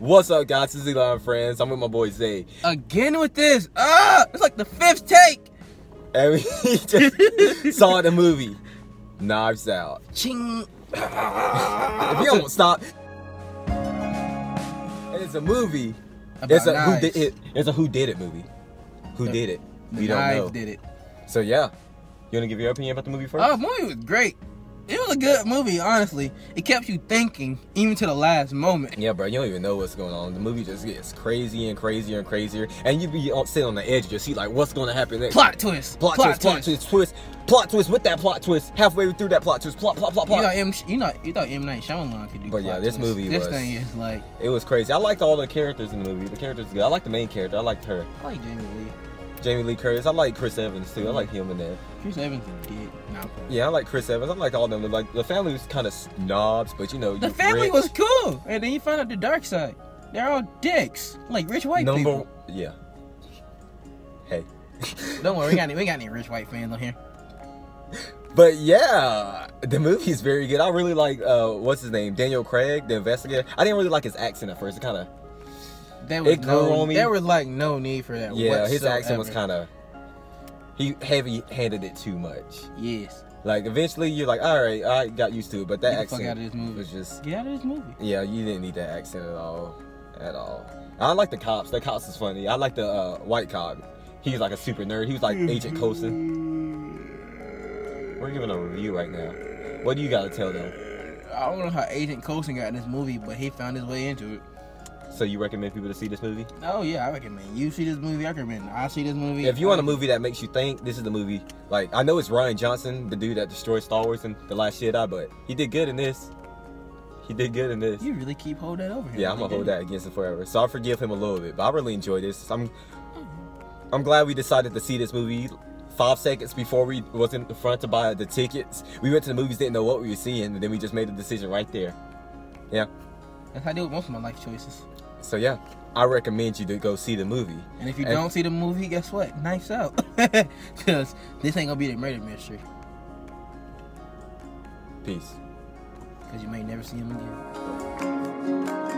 What's up, guys? This is Elon Friends. I'm with my boy Zay. Again with this. It's like the fifth take. And we just saw the movie Knives Out. Ching. If you don't stop. And it's a movie. It's a who did it. It's a who did it movie. Who did it? We don't know. Did it. So yeah, you wanna give your opinion about the movie first? Oh, the movie was great. It was a good movie, honestly. It kept you thinking, even to the last moment. Yeah, bro, you don't even know what's going on. The movie just gets crazy and crazier and crazier, and you be sitting on the edge of your seat, like, what's going to happen next? Plot twist. Plot twist with that plot twist. Halfway through that plot twist, plot. You thought M. Night Shyamalan could do. But yeah, this movie, this thing is like, it was crazy. I liked all the characters in the movie. The characters good. I like the main character. I liked her. I like Jamie Lee Curtis. I like Chris Evans too. I like him in there. Chris Evans is dead. No. Yeah, I like Chris Evans. I like all them. Like the family was kind of snobs, but you know, the family was cool. And then you find out the dark side. They're all dicks, like rich white people. Yeah. Hey. Don't worry, we got any rich white fans on here. But yeah, the movie is very good. I really like what's his name, Daniel Craig, the investigator. I didn't really like his accent at first. It kind of. There was like no need for that. Yeah, whatsoever. His accent was kind of he heavy-handed it too much. Yes. Like eventually you're like, all right, I got used to it, but that accent was just get out of this movie. Yeah, you didn't need that accent at all, I like the cops. The cops is funny. I like the white cop. He's like a super nerd. He was like Agent Coulson. We're giving a review right now. What do you got to tell them? I don't know how Agent Coulson got in this movie, but he found his way into it. So you recommend people to see this movie? Oh yeah, I recommend you see this movie. I recommend I see this movie. If you want a movie that makes you think, this is the movie. Like, I know it's Rian Johnson, the dude that destroyed Star Wars and The Last Jedi, but he did good in this. He did good in this. You really keep holding that over him. Yeah, I'm gonna hold that against him forever. So I forgive him a little bit, but I really enjoy this. I'm glad we decided to see this movie. 5 seconds before we was in the front to buy the tickets, we went to the movies, didn't know what we were seeing, and then we just made the decision right there. Yeah. That's how I deal with most of my life choices. So yeah, I recommend you to go see the movie. And if you don't see the movie, guess what? Knives Out. Because this ain't gonna be the murder mystery. Peace. Because you may never see him again.